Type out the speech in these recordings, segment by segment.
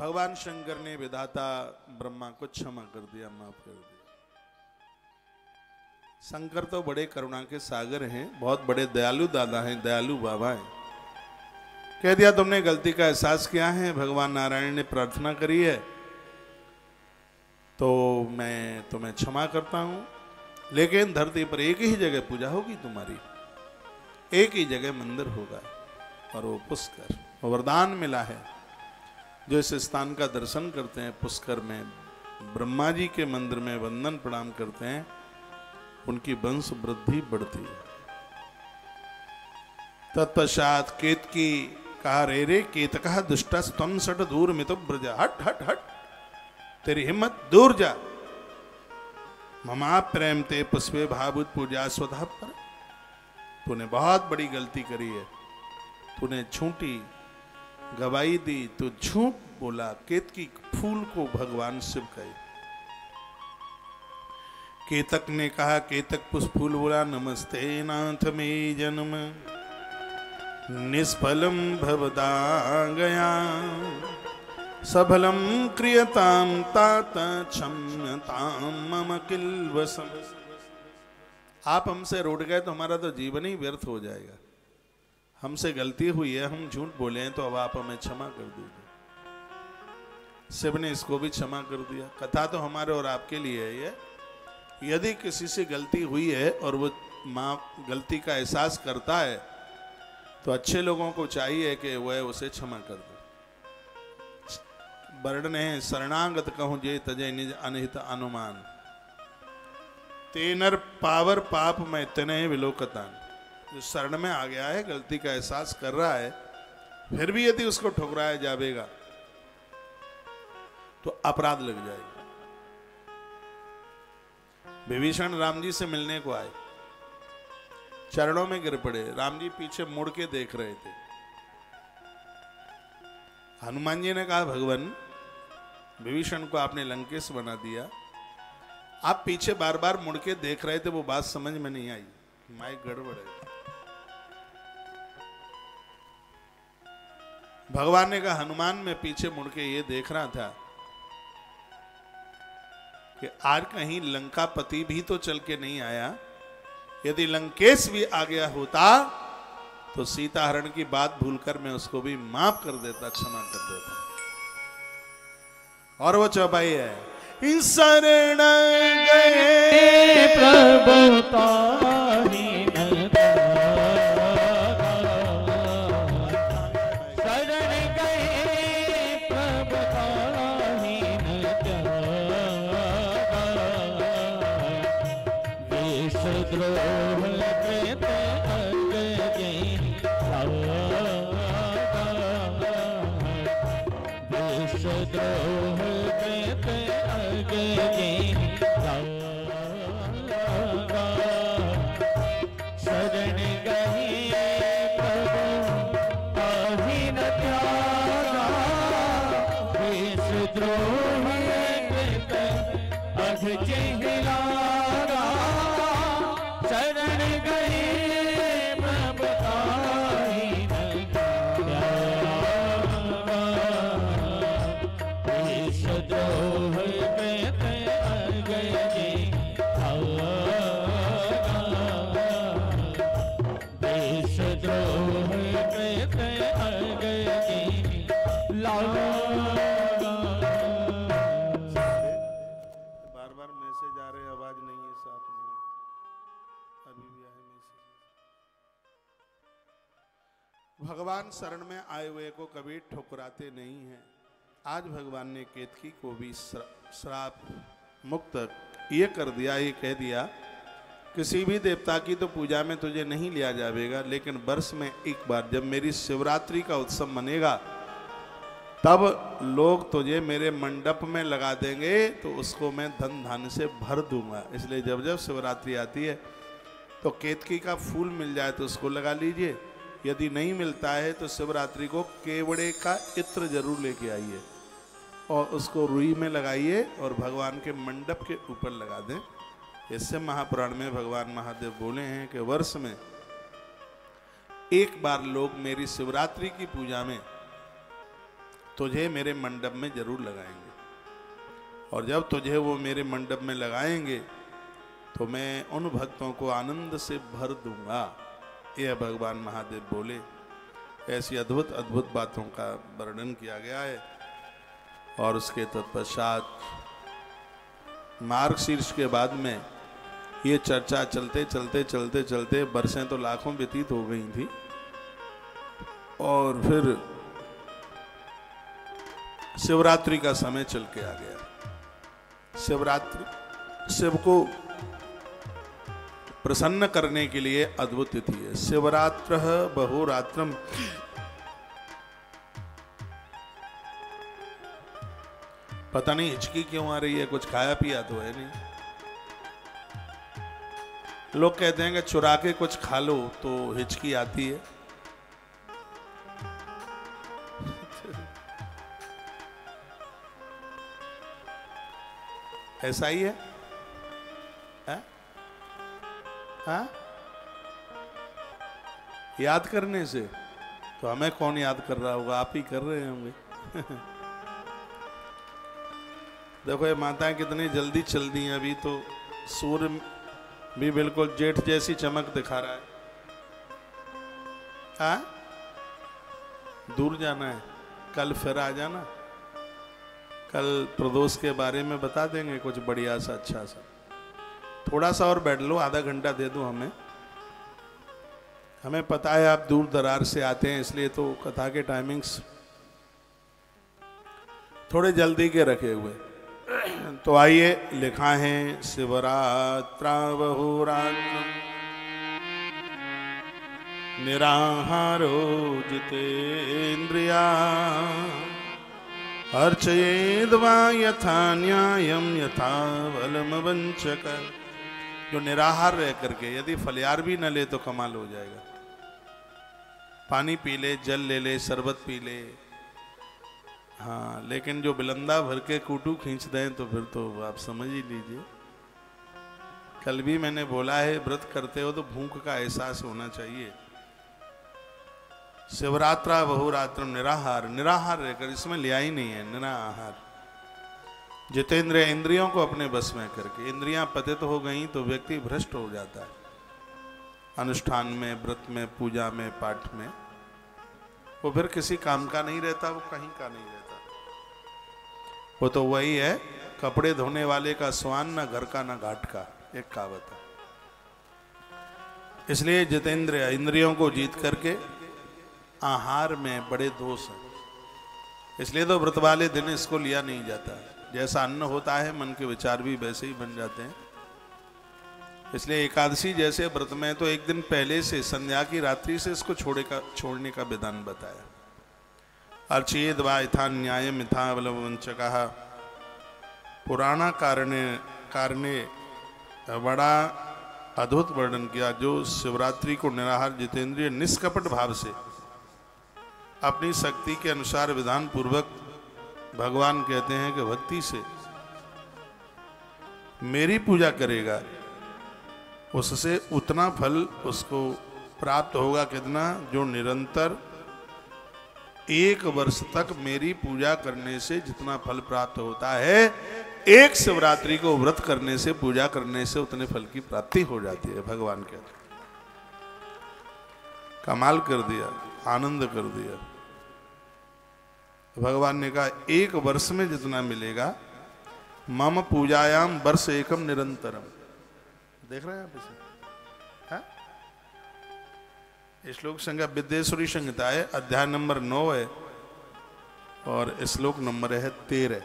भगवान शंकर ने विधाता ब्रह्मा को क्षमा कर दिया, माफ कर दिया। शंकर तो बड़े करुणा के सागर हैं, बहुत बड़े दयालु दादा हैं, दयालु बाबा हैं। कह दिया तुमने गलती का एहसास किया है, भगवान नारायण ने प्रार्थना करी है तो मैं तुम्हें क्षमा करता हूं, लेकिन धरती पर एक ही जगह पूजा होगी तुम्हारी, एक ही जगह मंदिर होगा और वो पुष्कर। वरदान मिला है, जो इस स्थान का दर्शन करते हैं, पुष्कर में ब्रह्मा जी के मंदिर में वंदन प्रणाम करते हैं, उनकी वंश वृद्धि बढ़ती है। तत्पश्चात केतकी कहा, रे रे केतकः दुष्टस्त्वं षट् दूर मितो ब्रज, हट हट हट तेरी हिम्मत, दूर जा। ममा प्रेम ते पुष्पे भावुत पूजा स्वतः पर, तूने बहुत बड़ी गलती करी है, तूने झूठी गवाही दी, तू झूठ बोला। केतकी फूल को भगवान शिव कहे। केतक ने कहा, केतक पुष्पफूल बोला, नमस्ते नाथ मे जन्म निष्फलम भवदा गया, सफलम क्रियताम तात क्षम्यताम मम किल वसम। आप हमसे रूठ गए तो हमारा तो जीवन ही व्यर्थ हो जाएगा, हमसे गलती हुई है, हम झूठ बोले हैं, तो अब आप हमें क्षमा कर दीजिए। शिव ने इसको भी क्षमा कर दिया। कथा तो हमारे और आपके लिए है ये, यदि किसी से गलती हुई है और वो माँ गलती का एहसास करता है तो अच्छे लोगों को चाहिए कि वह उसे क्षमा कर दे। वर्णने शरणागत कहूँ जे तजे निज अनहित अनुमान, तेनर पावर पाप में तने विलोकतान। जो शरण में आ गया है, गलती का एहसास कर रहा है, फिर भी यदि उसको ठुकराया जाएगा तो अपराध लग जाएगा। विभीषण राम जी से मिलने को आए, चरणों में गिर पड़े। राम जी पीछे मुड़ के देख रहे थे। हनुमान जी ने कहा, भगवान विभीषण को आपने लंकेश बना दिया, आप पीछे बार बार मुड़ के देख रहे थे, वो बात समझ में नहीं आई, माइक गड़बड़ है। भगवान ने कहा, हनुमान मैं पीछे मुड़ के ये देख रहा था कि आज कहीं लंका पति भी तो चल के नहीं आया, यदि लंकेश भी आ गया होता तो सीता हरण की बात भूलकर मैं उसको भी माफ कर देता, क्षमा कर देता। और वो चौपाई है, इस शरण गए प्रभु ताहि मन का, शरण गए प्रभु ताहि मन का, भगवान शरण में आए हुए को कभी ठुकराते नहीं हैं। आज भगवान ने केतकी को भी श्राप मुक्त ये कर दिया, ये कह दिया किसी भी देवता की तो पूजा में तुझे नहीं लिया जाएगा, लेकिन वर्ष में एक बार जब मेरी शिवरात्रि का उत्सव मनेगा तब लोग तुझे मेरे मंडप में लगा देंगे, तो उसको मैं धन धान्य से भर दूंगा। इसलिए जब जब शिवरात्रि आती है तो केतकी का फूल मिल जाए तो उसको लगा लीजिए, यदि नहीं मिलता है तो शिवरात्रि को केवड़े का इत्र जरूर लेके आइए और उसको रुई में लगाइए और भगवान के मंडप के ऊपर लगा दें। इससे महापुराण में भगवान महादेव बोले हैं कि वर्ष में एक बार लोग मेरी शिवरात्रि की पूजा में तुझे मेरे मंडप में जरूर लगाएंगे। और जब तुझे वो मेरे मंडप में लगाएंगे तो मैं उन भक्तों को आनंद से भर दूंगा। यह भगवान महादेव बोले। ऐसी अद्भुत अद्भुत बातों का वर्णन किया गया है। और उसके तत्पश्चात मार्गशीर्ष के बाद में ये चर्चा चलते चलते चलते चलते बरसें तो लाखों व्यतीत हो गई थी। और फिर शिवरात्रि का समय चल के आ गया। शिवरात्रि शिव को प्रसन्न करने के लिए अद्भुत तिथि है। शिवरात्र बहुरात्रम, पता नहीं हिचकी क्यों आ रही है, कुछ खाया पिया तो है नहीं। लोग कहते हैं कि चुरा के कुछ खा लो तो हिचकी आती है। ऐसा ही है, है? है? याद करने से तो हमें कौन याद कर रहा होगा, आप ही कर रहे होंगे। देखो ये माताएं कितनी जल्दी चल दी हैं। अभी तो सूर्य भी बिल्कुल जेठ जैसी चमक दिखा रहा है। हाँ, दूर जाना है, कल फिर आ जाना। कल प्रदोष के बारे में बता देंगे कुछ बढ़िया सा अच्छा सा। थोड़ा सा और बैठ लो, आधा घंटा दे दो हमें। हमें पता है आप दूर दरार से आते हैं, इसलिए तो कथा के टाइमिंग्स थोड़े जल्दी के रखे हुए। तो आइए, लिखा है शिवरात्रा बहुरात्रम निराहारो जितेन्द्रिया अर्चयेद्वा यथा न्यायम यथा बलम वंचकर। जो निराहार रह करके यदि फलियार भी न ले तो कमाल हो जाएगा। पानी पी ले, जल ले ले, शरबत पी ले, हाँ, लेकिन जो बिलंदा भर के कूटू खींच दें तो फिर तो आप समझ ही लीजिए। कल भी मैंने बोला है, व्रत करते हो तो भूख का एहसास होना चाहिए। शिवरात्रा बहुरात्र निराहार, निराहार रहकर, इसमें लिया ही नहीं है निराहार। जितेंद्रिय, इंद्रियों को अपने बस में करके, इंद्रियां पतित हो गई तो व्यक्ति भ्रष्ट हो जाता है अनुष्ठान में, व्रत में, पूजा में, पाठ में। वो फिर किसी काम का नहीं रहता, वो कहीं का नहीं रहता। वो तो वही है, कपड़े धोने वाले का स्वान ना घर का ना घाट का, एक कहावत है। इसलिए जितेंद्रिय, इंद्रियों को जीत करके आहार में बड़े दोष हैं। इसलिए तो व्रत वाले दिन इसको लिया नहीं जाता। जैसा अन्न होता है मन के विचार भी वैसे ही बन जाते हैं। इसलिए एकादशी जैसे व्रत में तो एक दिन पहले से, संध्या की रात्रि से इसको छोड़ने का विधान बताया। अर्चेद वा यथा न्यायम यथा बलवंच कहा। पुराना कारणे बड़ा अद्भुत वर्णन किया। जो शिवरात्रि को निराहार जितेंद्रिय निष्कपट भाव से अपनी शक्ति के अनुसार विधान पूर्वक, भगवान कहते हैं कि भक्ति से मेरी पूजा करेगा, उससे उतना फल उसको प्राप्त होगा। कितना? जो निरंतर एक वर्ष तक मेरी पूजा करने से जितना फल प्राप्त होता है, एक शिवरात्रि को व्रत करने से, पूजा करने से उतने फल की प्राप्ति हो जाती है। भगवान कहते हैं कमाल कर दिया, आनंद कर दिया। भगवान ने कहा एक वर्ष में जितना मिलेगा, मम पूजायाम वर्ष एकम निरंतरम। देख रहे हैं आप इसे, है श्लोक संख्या विद्यासुर संहिता है, अध्याय नंबर 9 है और श्लोक नंबर है 13।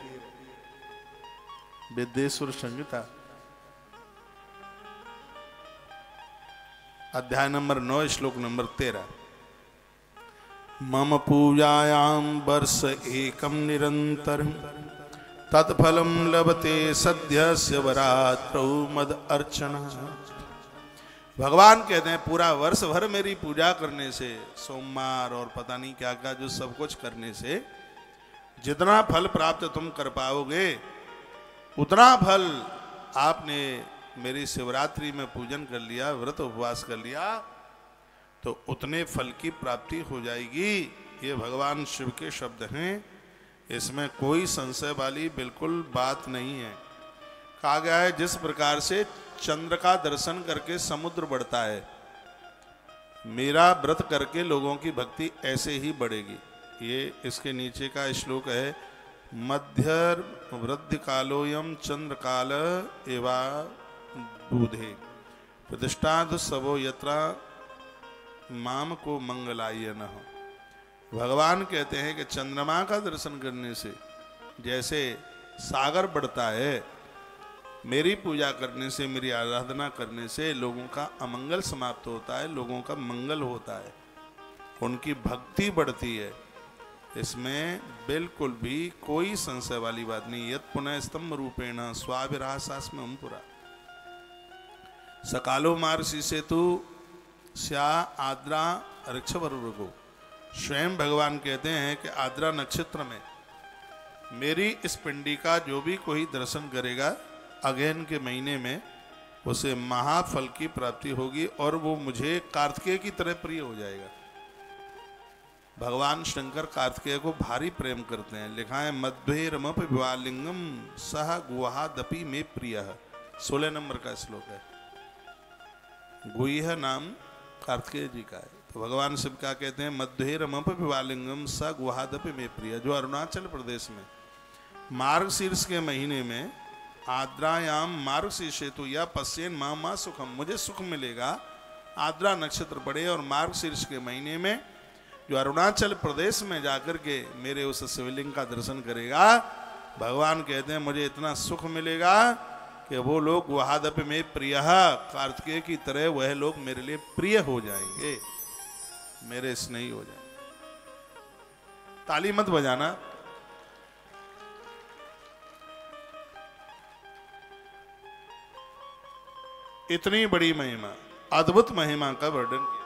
विद्यासुर संहिता अध्याय नंबर 9 श्लोक नंबर 13। मम पूजायां वर्ष एकम निरंतरम तत्फलम लभते सद्य शिवरात्रौ मद अर्चना। भगवान कहते हैं पूरा वर्ष भर मेरी पूजा करने से, सोमवार और पता नहीं क्या क्या, जो सब कुछ करने से जितना फल प्राप्त तुम कर पाओगे, उतना फल आपने मेरी शिवरात्रि में पूजन कर लिया, व्रत उपवास कर लिया, तो उतने फल की प्राप्ति हो जाएगी। ये भगवान शिव के शब्द हैं। इसमें कोई संशय वाली बिल्कुल बात नहीं है। कहा गया है जिस प्रकार से चंद्र का दर्शन करके समुद्र बढ़ता है, मेरा व्रत करके लोगों की भक्ति ऐसे ही बढ़ेगी। ये इसके नीचे का श्लोक है, मध्य वृद्ध कालोयम चंद्र काल एवा दूधे प्रतिष्ठाद सबो यत्रा माम को मंगलाय न हो। भगवान कहते हैं कि चंद्रमा का दर्शन करने से जैसे सागर बढ़ता है, मेरी पूजा करने से, मेरी आराधना करने से लोगों का अमंगल समाप्त होता है, लोगों का मंगल होता है, उनकी भक्ति बढ़ती है। इसमें बिल्कुल भी कोई संशय वाली बात नहीं। यत पुनः स्तंभ रूपेण स्वाभिराशास्म पुरा सकालो मार्गशीर्ष तु स्या आद्रा रक्षवर्गो। स्वयं भगवान कहते हैं कि आद्रा नक्षत्र में मेरी इस पिंडी का जो भी कोई दर्शन करेगा अगेन के महीने में, उसे महाफल की प्राप्ति होगी और वो मुझे कार्तिकेय की तरह प्रिय हो जाएगा। भगवान शंकर कार्तिकेय को भारी प्रेम करते हैं। लिखा है मध्वे रमप विवालिंगम सह गुहादपि में प्रिय। 16 नंबर का श्लोक है। गुह नाम कार्तिकेय जी का है। तो भगवान शिव क्या कहते हैं, मध्वे रमप विवालिंगम सह गुहादपि में प्रिय। जो अरुणाचल प्रदेश में मार्गशीर्ष के महीने में आद्रायाम मार्गशीर्ष हेतु या पश्चेन मामा सुखम, मुझे सुख मिलेगा। आद्रा नक्षत्र पड़े और मार्गशीर्ष के महीने में जो अरुणाचल प्रदेश में जाकर के मेरे उस शिवलिंग का दर्शन करेगा, भगवान कहते हैं मुझे इतना सुख मिलेगा कि वो लोग वहादप में प्रिय कार्तिकेय की तरह वह लोग मेरे लिए प्रिय हो जाएंगे, मेरे स्नेही हो जाएंगे। ताली मत बजाना। इतनी बड़ी महिमा, अद्भुत महिमा का वर्णन किया।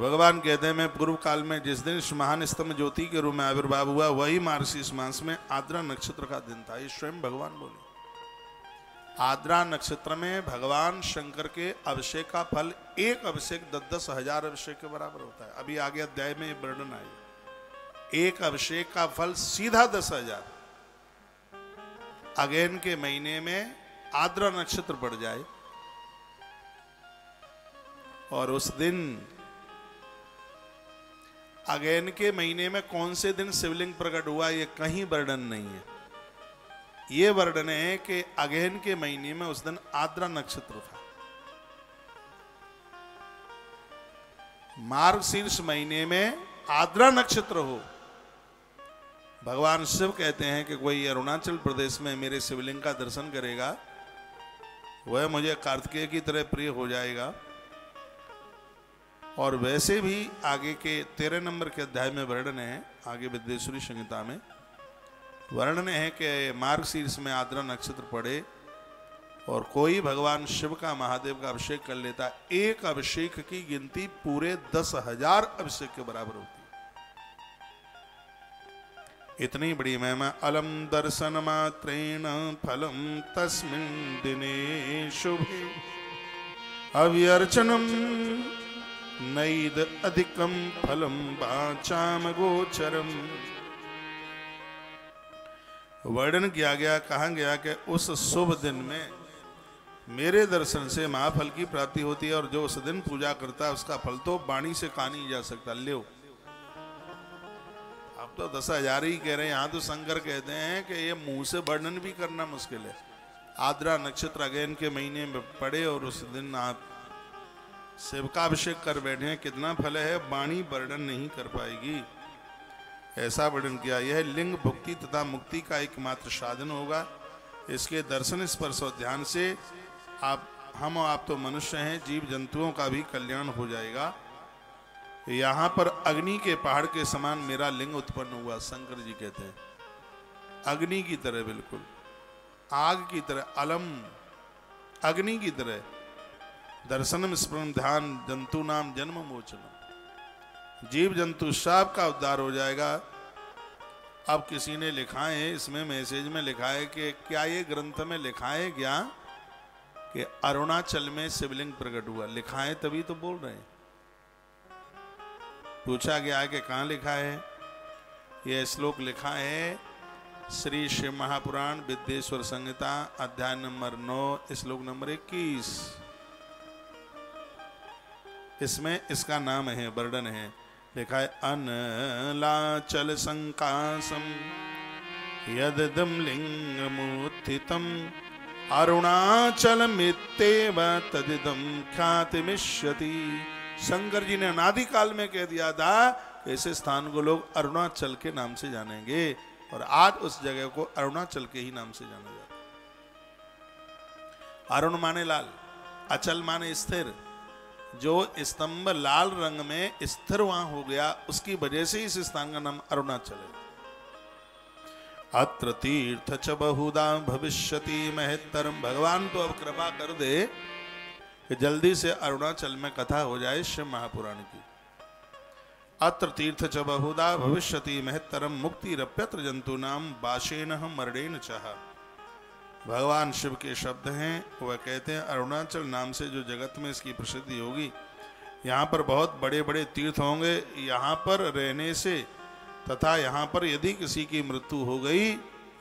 भगवान कहते हैं मैं पूर्व काल में जिस दिन महान स्तंभ ज्योति के रूप में आविर्भाव हुआ, वही मार्गशीर्ष मास में आद्रा नक्षत्र का दिन था। ये स्वयं भगवान बोले। आद्रा नक्षत्र में भगवान शंकर के अभिषेक का फल एक अभिषेक 10,000 अभिषेक के बराबर होता है। अभी आगे अध्याय में वर्णन आई। एक अभिषेक का फल सीधा 10,000। अगेन के महीने में आद्रा नक्षत्र बढ़ जाए और उस दिन अगेन के महीने में कौन से दिन शिवलिंग प्रकट हुआ, ये कहीं वर्णन नहीं है। ये वर्णन है कि अगेन के महीने में उस दिन आद्रा नक्षत्र था। मार्गशीर्ष महीने में आद्रा नक्षत्र हो, भगवान शिव कहते हैं कि कोई अरुणाचल प्रदेश में मेरे शिवलिंग का दर्शन करेगा, वह मुझे कार्तिकेय की तरह प्रिय हो जाएगा। और वैसे भी आगे के 13 नंबर के अध्याय में वर्णन है, आगे विद्यासुर संहिता में वर्णन है कि मार्गशीर्ष में आद्रा नक्षत्र पड़े और कोई भगवान शिव का, महादेव का अभिषेक कर लेता, एक अभिषेक की गिनती पूरे 10,000 अभिषेक के बराबर होती। इतनी बड़ी महिमा। अलम दर्शन मात्रेण फलम तस्मिन् दिने शुभे अव्यर्चनम नैद अधिकम फलम वाचाम गोचरम। वर्णन किया गया, कहा गया कि उस शुभ दिन में मेरे दर्शन से महाफल की प्राप्ति होती है और जो उस दिन पूजा करता है उसका फल तो वाणी से कहा नहीं जा सकता। ले आप तो 10,000 ही कह रहे हैं, यहाँ तो शंकर कहते हैं कि ये मुंह से वर्णन भी करना मुश्किल है। आद्रा नक्षत्र अगेन के महीने में पड़े और उस दिन आप सेवकाभिषेक कर बैठे, कितना फल है वाणी वर्णन नहीं कर पाएगी। ऐसा वर्णन किया। यह लिंग भुक्ति तथा मुक्ति का एकमात्र साधन होगा। इसके दर्शन, स्पर्श और ध्यान से आप तो मनुष्य हैं, जीव जंतुओं का भी कल्याण हो जाएगा। यहाँ पर अग्नि के पहाड़ के समान मेरा लिंग उत्पन्न हुआ, शंकर जी कहते हैं। अग्नि की तरह, बिल्कुल आग की तरह, अलम अग्नि की तरह। दर्शनम स्मरण ध्यान जंतु नाम जन्म मोचन, जीव जंतु शाप का उद्धार हो जाएगा। अब किसी ने लिखा है, इसमें मैसेज में लिखा है कि क्या ये ग्रंथ में लिखा है क्या कि अरुणाचल में शिवलिंग प्रकट हुआ? लिखा है तभी तो बोल रहे हैं। पूछा गया कि कहाँ लिखा है? यह श्लोक लिखा है श्री शिव महापुराण विद्यासुर संहिता अध्याय नंबर 9 श्लोक नंबर 21। इसमें इसका नाम है, वर्णन है, लिखा है अनलाचल संकासम यददम लिंगमुत्थितम अरुणाचल मित्तेव तदिदम ख्यातिमिष्यति। शंकर जी ने अनादिकाल में कह दिया था ऐसे स्थान को लोग अरुणाचल के नाम से जानेंगे और आज उस जगह को अरुणाचल के ही नाम से जाना जाता है। अरुण माने लाल, अचल माने स्थिर। जो स्तंभ लाल रंग में स्थिर वहां हो गया उसकी वजह से इस स्थान का नाम अरुणाचल है। अत्र तीर्थ च बहुधा भविष्यति महत्तरम। भगवान तो अब कृपा कर दे कि जल्दी से अरुणाचल में कथा हो जाए शिव महापुराण की। अत्र तीर्थ च बहुधा भविष्यति महत्तरम मुक्तिरप्यत्र जंतूनाम बाशेन मरणेन चाह। भगवान शिव के शब्द हैं, वह कहते हैं अरुणाचल नाम से जो जगत में इसकी प्रसिद्धि होगी, यहाँ पर बहुत बड़े बड़े तीर्थ होंगे, यहाँ पर रहने से तथा यहाँ पर यदि किसी की मृत्यु हो गई,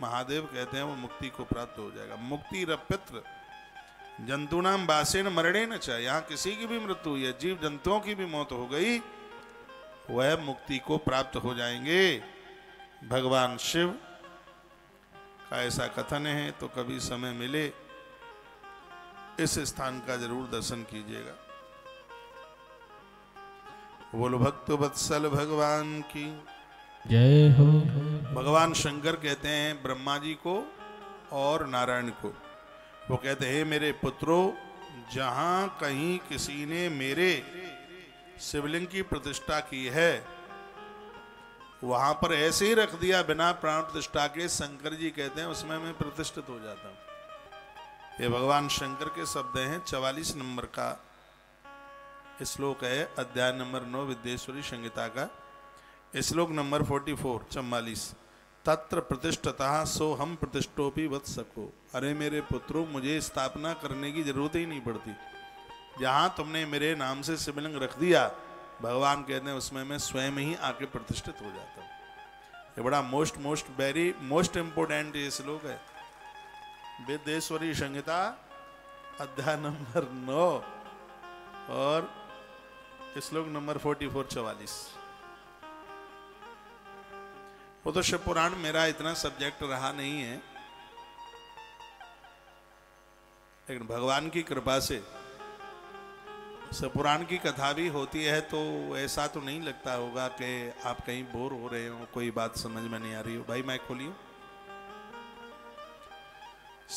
महादेव कहते हैं वो मुक्ति को प्राप्त हो जाएगा। मुक्तिरप्यत्र जंतूनाम बाशेन मरणेन चाह। यहाँ किसी की भी मृत्यु या जीव जंतुओं की भी मौत हो गई, वह मुक्ति को प्राप्त हो जाएंगे। भगवान शिव का ऐसा कथन है, तो कभी समय मिले इस स्थान का जरूर दर्शन कीजिएगा। बोलो भक्त वत्सल भगवान की जय हो। भगवान शंकर कहते हैं ब्रह्मा जी को और नारायण को, वो कहते हैं मेरे पुत्रों, जहां कहीं किसी ने मेरे शिवलिंग की प्रतिष्ठा की है वहां पर ऐसे ही रख दिया बिना प्राण प्रतिष्ठा के, शंकर जी कहते हैं उसमें मैं प्रतिष्ठित हो जाता हूं। ये भगवान शंकर के शब्द हैं। 44 नंबर का श्लोक है अध्याय नंबर 9 विद्यासुरी संहिता का, श्लोक नंबर 44। तत्र प्रतिष्ठतः सो हम प्रतिष्ठोपि वत्स सको। अरे मेरे पुत्रों, मुझे स्थापना करने की जरूरत ही नहीं पड़ती, जहाँ तुमने मेरे नाम से शिवलिंग रख दिया, भगवान कहते हैं उसमें मैं स्वयं ही आके प्रतिष्ठित हो जाता हूँ। ये बड़ा मोस्ट इम्पोर्टेंट ये श्लोक है। विद्यासुरी संहिता अध्याय नंबर 9 और श्लोक नंबर 44-44। वो तो शिवपुराण मेरा इतना सब्जेक्ट रहा नहीं है, लेकिन भगवान की कृपा से शिवपुराण की कथा भी होती है, तो ऐसा तो नहीं लगता होगा कि आप कहीं बोर हो रहे हो, कोई बात समझ में नहीं आ रही हो। भाई माइक खोलिए।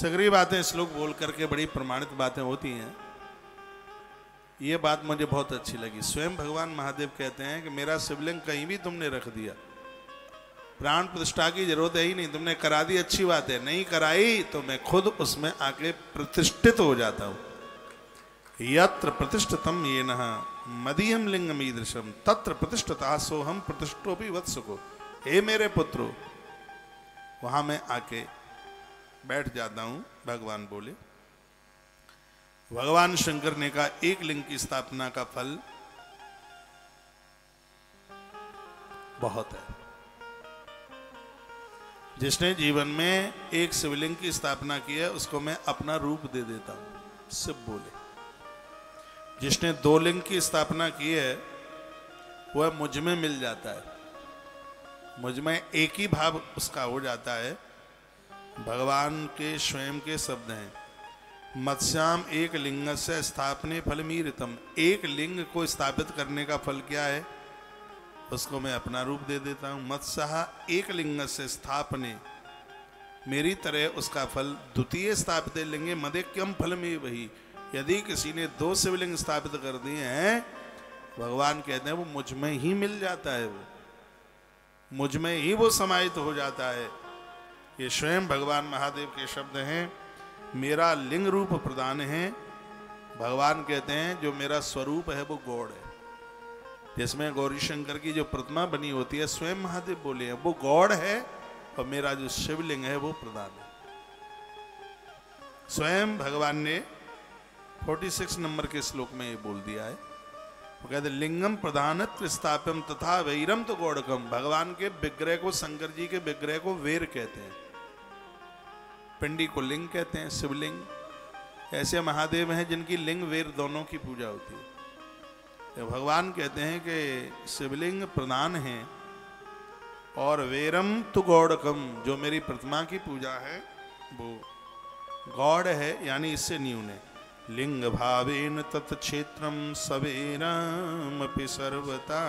सगरी बातें श्लोक बोल करके बड़ी प्रमाणित बातें होती हैं। ये बात मुझे बहुत अच्छी लगी। स्वयं भगवान महादेव कहते हैं कि मेरा शिवलिंग कहीं भी तुमने रख दिया, प्राण प्रतिष्ठा की जरूरत है ही नहीं, तुमने करा दी अच्छी बात है, नहीं कराई तो मैं खुद उसमें आके प्रतिष्ठित हो जाता हूँ। यत्र प्रतिष्ठितम येन मदीयम लिंगम ईदृशम तत्र प्रतिष्ठितः सोहम प्रतिष्ठोपि वत्सको। हे मेरे पुत्रो, वहां मैं आके बैठ जाता हूं, भगवान बोले। भगवान शंकर ने कहा एक लिंग की स्थापना का फल बहुत है। जिसने जीवन में एक शिवलिंग की स्थापना की है उसको मैं अपना रूप दे देता हूं, शिव बोले। जिसने दो लिंग की स्थापना की है वह मुझ में मिल जाता है, मुझ में एक ही भाव उसका हो जाता है। भगवान के स्वयं के शब्द हैं, मत्स्याम एक लिंगस्य स्थापने फलमीरितम। एक लिंग को स्थापित करने का फल क्या है? उसको मैं अपना रूप दे देता हूँ। मत्स्या एक लिंगस्य स्थापने, मेरी तरह उसका फल द्वितीय स्थापित लिंगे मदे क्यम फलमेव वही। यदि किसी ने दो शिवलिंग स्थापित कर दिए हैं, भगवान कहते हैं वो मुझ में ही मिल जाता है, वो मुझ में ही वो समाहित हो जाता है। ये स्वयं भगवान महादेव के शब्द हैं। मेरा लिंग रूप प्रदान है। भगवान कहते हैं जो मेरा स्वरूप है वो गौड़ है, जिसमें गौरी शंकर की जो प्रतिमा बनी होती है, स्वयं महादेव बोले हैं वो गौड़ है, और मेरा जो शिवलिंग है वो प्रदान है। स्वयं भगवान ने 46 नंबर के श्लोक में ये बोल दिया है। वो कहते लिंगम प्रधानत्व स्थाप्यम तथा वैरम तो गौड़कम। भगवान के विग्रह को, शंकर जी के विग्रह को वेर कहते हैं, पिंडी को लिंग कहते हैं, शिवलिंग। ऐसे महादेव हैं जिनकी लिंग वेर दोनों की पूजा होती है। तो भगवान कहते हैं कि शिवलिंग प्रधान है और वेरम तु गौड़कम, जो मेरी प्रतिमा की पूजा है वो गौड़ है, यानी इससे न्यून है। लिंग भावेन तत् क्षेत्रम सवेरमपि सर्वता,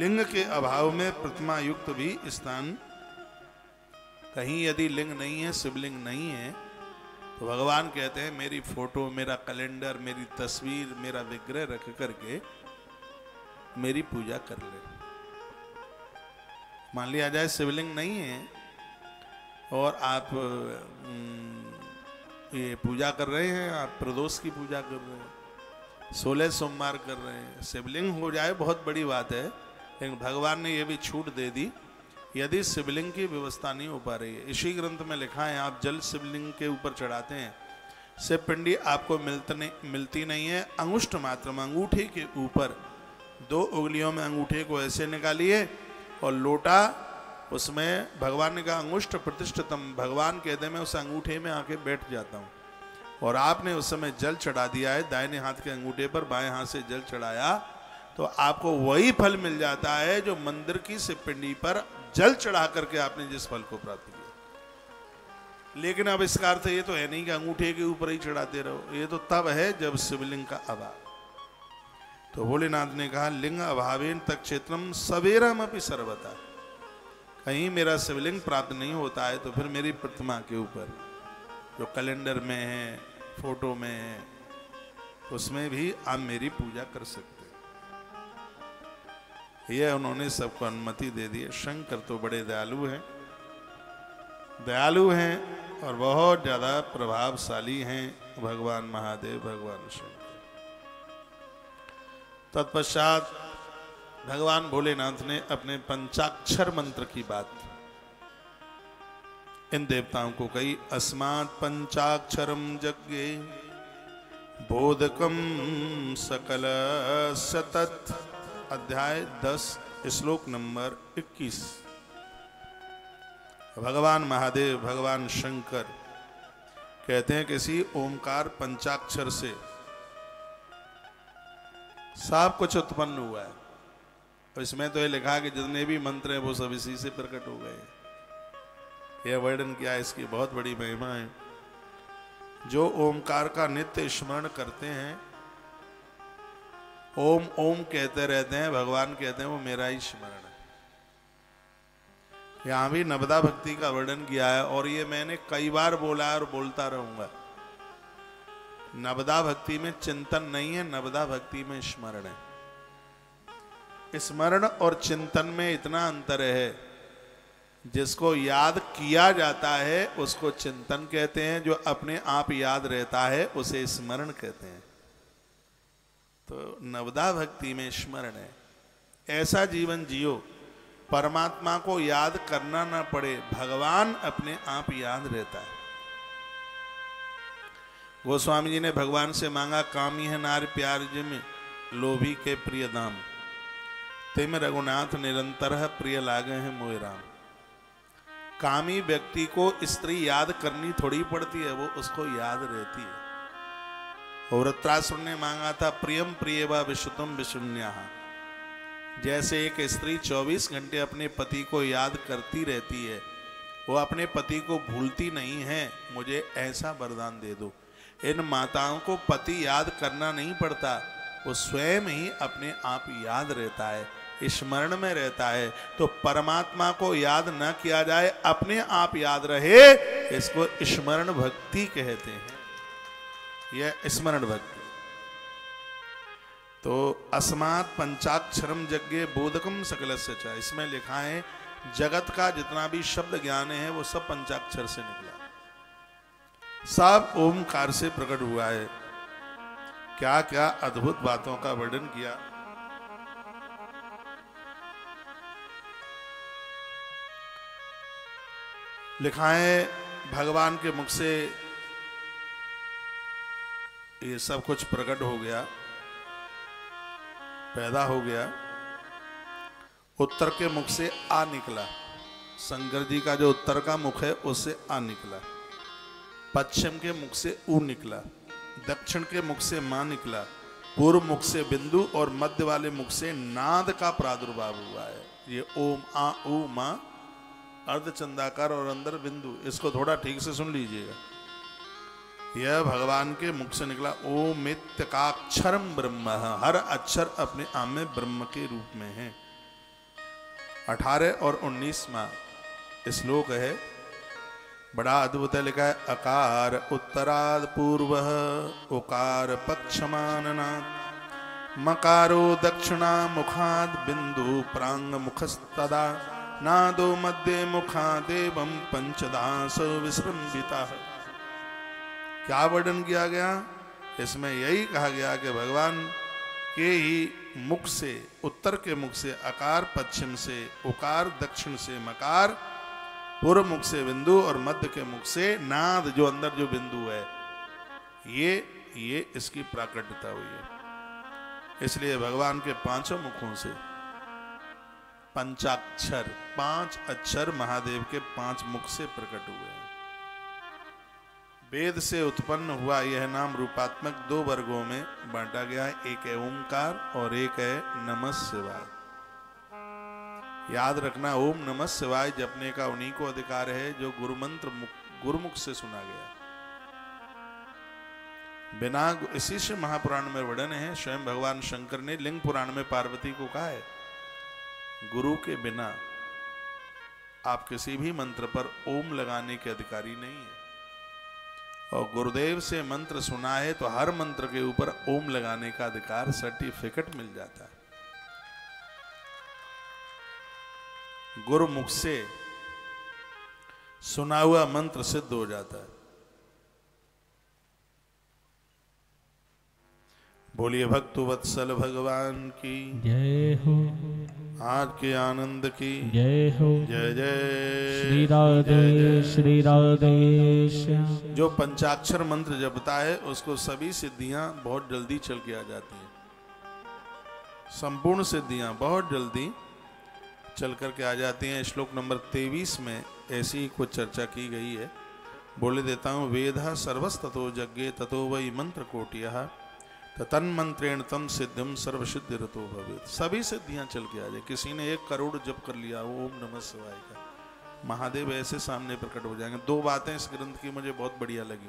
लिंग के अभाव में प्रतिमा युक्त भी स्थान कहीं यदि लिंग नहीं है, शिवलिंग नहीं है, तो भगवान कहते हैं मेरी फोटो, मेरा कैलेंडर, मेरी तस्वीर, मेरा विग्रह रख करके मेरी पूजा कर ले। मान लिया जाए शिवलिंग नहीं है और आप ये पूजा कर रहे हैं, आप प्रदोष की पूजा कर रहे हैं, 16 सोमवार कर रहे हैं। शिवलिंग हो जाए बहुत बड़ी बात है, लेकिन भगवान ने ये भी छूट दे दी यदि शिवलिंग की व्यवस्था नहीं हो पा रही है। इसी ग्रंथ में लिखा है आप जल शिवलिंग के ऊपर चढ़ाते हैं, शिव पिंडी आपको मिलती नहीं है। अंगुष्ठ मात्र में, अंगूठे के ऊपर, 2 उंगलियों में अंगूठे को ऐसे निकालिए और लोटा उसमें, भगवान ने कहा अंगुष्ठ प्रतिष्ठितम, भगवान कहते मैं उस अंगूठे में आके बैठ जाता हूँ, और आपने उस समय जल चढ़ा दिया है, दाहिने हाथ के अंगूठे पर बाएँ हाथ से जल चढ़ाया, तो आपको वही फल मिल जाता है जो मंदिर की शिव पिंडी पर जल चढ़ा करके आपने जिस फल को प्राप्त किया। लेकिन अब इसका अर्थ ये तो है नहीं कि अंगूठे के ऊपर ही चढ़ाते रहो, ये तो तब है जब शिवलिंग का अभाव। तो भोलेनाथ ने कहा लिंग अभावेन तक क्षेत्रम सवेरम अपि सर्वता, कहीं मेरा शिवलिंग प्राप्त नहीं होता है तो फिर मेरी प्रतिमा के ऊपर, जो कैलेंडर में है, फोटो में है, उसमें भी आप मेरी पूजा कर सकते। यह उन्होंने सबको अनुमति दे दी। शंकर तो बड़े दयालु हैं और बहुत ज़्यादा प्रभावशाली हैं भगवान महादेव, भगवान शंकर। तत्पश्चात भगवान भोलेनाथ ने अपने पंचाक्षर मंत्र की बात इन देवताओं को कही। अस्मात् पंचाक्षरम जज्ञे बोधकम सकल सतत, अध्याय 10 श्लोक नंबर 21। भगवान महादेव, भगवान शंकर कहते हैं किसी ओमकार पंचाक्षर से सब कुछ उत्पन्न हुआ है, और इसमें तो ये लिखा कि जितने भी मंत्र हैं वो सब इसी से प्रकट हो गए। यह वर्णन किया, इसकी बहुत बड़ी महिमा है। जो ओमकार का नित्य स्मरण करते हैं, ओम ओम कहते रहते हैं, भगवान कहते हैं वो मेरा ही स्मरण है। यहाँ भी नवदा भक्ति का वर्णन किया है, और ये मैंने कई बार बोला है और बोलता रहूंगा। नवदा भक्ति में चिंतन नहीं है, नवदा भक्ति में स्मरण है। स्मरण और चिंतन में इतना अंतर है, जिसको याद किया जाता है उसको चिंतन कहते हैं, जो अपने आप याद रहता है उसे स्मरण कहते हैं। तो नवदा भक्ति में स्मरण है। ऐसा जीवन जियो परमात्मा को याद करना ना पड़े, भगवान अपने आप याद रहता है। गोस्वामी जी ने भगवान से मांगा कामी है नार प्यार जिम लोभी के प्रिय दाम, तिम रघुनाथ निरंतर है प्रिय लागे हैं मोय राम। कामी व्यक्ति को स्त्री याद करनी थोड़ी पड़ती है, वो उसको याद रहती है। और वृत्रासुर ने मांगा था प्रियम प्रियवा विशुतम विशुन्या, जैसे एक स्त्री 24 घंटे अपने पति को याद करती रहती है, वो अपने पति को भूलती नहीं है, मुझे ऐसा वरदान दे दो। इन माताओं को पति याद करना नहीं पड़ता, वो स्वयं ही अपने आप याद रहता है, स्मरण में रहता है। तो परमात्मा को याद न किया जाए, अपने आप याद रहे, इसको स्मरण भक्ति कहते हैं, यह स्मरण भक्ति। तो अस्मात् पंचाक्षरम जज्ञे बोधकम सकलस्य च, इसमें लिखा है जगत का जितना भी शब्द ज्ञान है वो सब पंचाक्षर से निकला, सब ओमकार से प्रकट हुआ है। क्या क्या अद्भुत बातों का वर्णन किया। लिखा है भगवान के मुख से ये सब कुछ प्रकट हो गया। पैदा हो गया, उत्तर के मुख से आ निकला। शंकर जी का जो उत्तर का मुख है उससे आ निकला, पश्चिम के मुख से ऊ निकला, दक्षिण के मुख से मां निकला, पूर्व मुख से बिंदु और मध्य वाले मुख से नाद का प्रादुर्भाव हुआ है। ये ओम आ ऊ मां अर्धचंदाकार और अंदर बिंदु, इसको थोड़ा ठीक से सुन लीजिएगा। यह भगवान के मुख से निकला ओम इत्येकाक्षरम ब्रह्म, हर अक्षर अपने आप में ब्रह्म के रूप में है। 18 और 19वां श्लोक है, बड़ा अद्भुत है। लिखा है अकार उत्तराद पूर्व, उकार पक्षमाननात्, मकारो दक्षिणा मुखाद बिंदु प्रांग मुखस्तदा, नादो मध्य मुखाद एवं पंचदास विसृंबिता। क्या वर्णन किया गया इसमें? यही कहा गया कि भगवान के ही मुख से, उत्तर के मुख से अकार, पश्चिम से उकार, दक्षिण से मकार, पूर्व मुख से बिंदु और मध्य के मुख से नाद, जो अंदर जो बिंदु है, ये इसकी प्राकट्यता हुई है। इसलिए भगवान के पांचों मुखों से पंचाक्षर, पांच अक्षर महादेव के पांच मुख से प्रकट हुए हैं। वेद से उत्पन्न हुआ यह नाम रूपात्मक दो वर्गों में बांटा गया है, एक है ओंकार और एक है नमः शिवाय। याद रखना, ओम नमः शिवाय जपने का उन्हीं को अधिकार है जो गुरुमंत्र गुरुमुख से सुना गया। बिना इसी से महापुराण में वर्णन है, स्वयं भगवान शंकर ने लिंग पुराण में पार्वती को कहा है, गुरु के बिना आप किसी भी मंत्र पर ओम लगाने के अधिकारी नहीं है। और गुरुदेव से मंत्र सुना है तो हर मंत्र के ऊपर ओम लगाने का अधिकार, सर्टिफिकेट मिल जाता है। गुरुमुख से सुना हुआ मंत्र सिद्ध हो जाता है। बोलिए भक्त वत्सल भगवान की जय हो, आज के आनंद की जय हो। जय जय श्री राधे, श्री राधे। जो पंचाक्षर मंत्र जपता है उसको सभी सिद्धियां बहुत जल्दी चल के आ जाती हैं, संपूर्ण सिद्धियां बहुत जल्दी चल करके आ जाती हैं। श्लोक नंबर 23 में ऐसी ही कुछ चर्चा की गई है। बोले देता हूँ, वेद सर्वस्ततो जज्ञे ततो वै मंत्र कोटियः, तन्मंत्रेण तम सिद्धिम सर्वसिद्धि रतो भवेत्। सभी सिद्धियाँ चल के आ जाए। किसी ने 1 करोड़ जप कर लिया ओम नमः शिवाय का, महादेव ऐसे सामने प्रकट हो जाएंगे। 2 बातें इस ग्रंथ की मुझे बहुत बढ़िया लगी।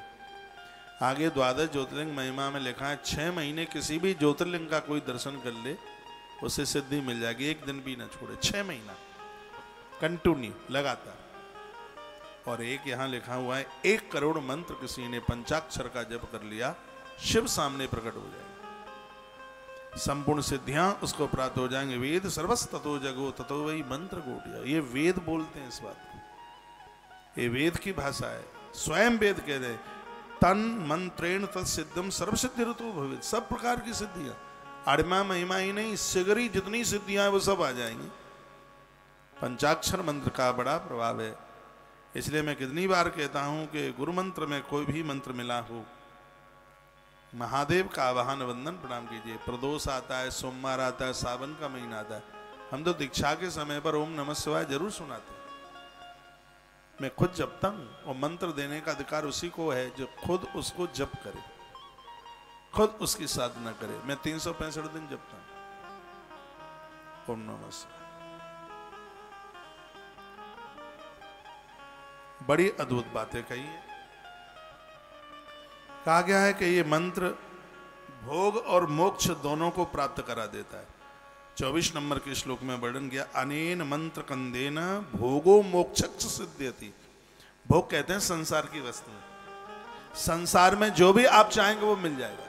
आगे 12 ज्योतिर्लिंग महिमा में लिखा है, 6 महीने किसी भी ज्योतिर्लिंग का कोई दर्शन कर ले उसे सिद्धि मिल जाएगी, एक दिन भी ना छोड़े, 6 महीना कंटिन्यू लगातार। और एक यहाँ लिखा हुआ है, 1 करोड़ मंत्र किसी ने पंचाक्षर का जप कर लिया, शिव सामने प्रकट हो जाएंगे, संपूर्ण सिद्धियां उसको प्राप्त हो जाएंगे। वेद सर्वस्ततो जगो ततो वही मंत्र गोटिया, ये वेद बोलते हैं इस बात को, ये वेद की भाषा है। स्वयं वेद कह रहे तन मंत्रेण तत्सिद्धम सर्वसिद्धि रतो भवेत्, सब प्रकार की सिद्धियां, अड़मा महिमा ही नहीं, सिगरी जितनी सिद्धियां हैं वो सब आ जाएंगी। पंचाक्षर मंत्र का बड़ा प्रभाव है। इसलिए मैं कितनी बार कहता हूं कि गुरु मंत्र में कोई भी मंत्र मिला हो, महादेव का आवाहन वंदन प्रणाम कीजिए। प्रदोष आता है, सोमवार आता है, सावन का महीना आता है, हम तो दीक्षा के समय पर ओम नमः शिवाय जरूर सुनाते हैं। मैं खुद जपता हूँ, और मंत्र देने का अधिकार उसी को है जो खुद उसको जप करे, खुद उसकी साधना करे। मैं 365 दिन जपता हूं ओम नमः शिवाय। बड़ी अद्भुत बातें कही है। कहा गया है कि ये मंत्र भोग और मोक्ष दोनों को प्राप्त करा देता है। 24 नंबर के श्लोक में वर्णन किया, अनेन मंत्र कंदेन भोगो मोक्ष सिद्ध्यति। भोग कहते हैं संसार की वस्तुएं, संसार में जो भी आप चाहेंगे वो मिल जाएगा,